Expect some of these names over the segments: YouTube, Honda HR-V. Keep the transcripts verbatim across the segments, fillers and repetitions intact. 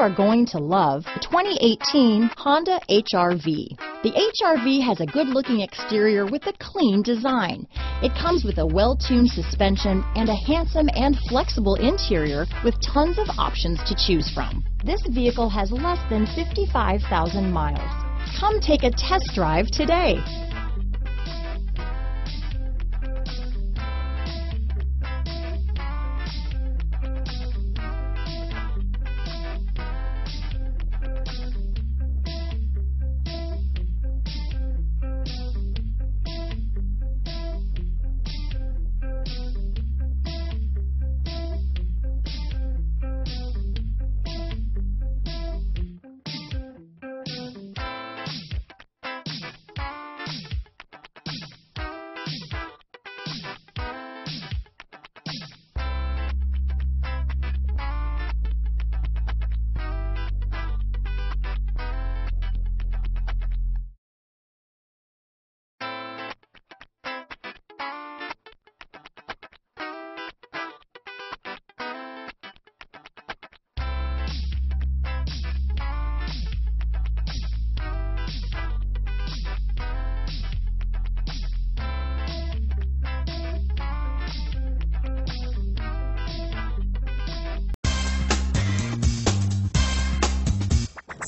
are going to love the twenty eighteen Honda H R V. The H R V has a good-looking exterior with a clean design. It comes with a well-tuned suspension and a handsome and flexible interior with tons of options to choose from. This vehicle has less than fifty-five thousand miles. Come take a test drive today.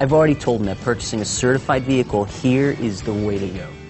I've already told them that purchasing a certified vehicle here is the way to go.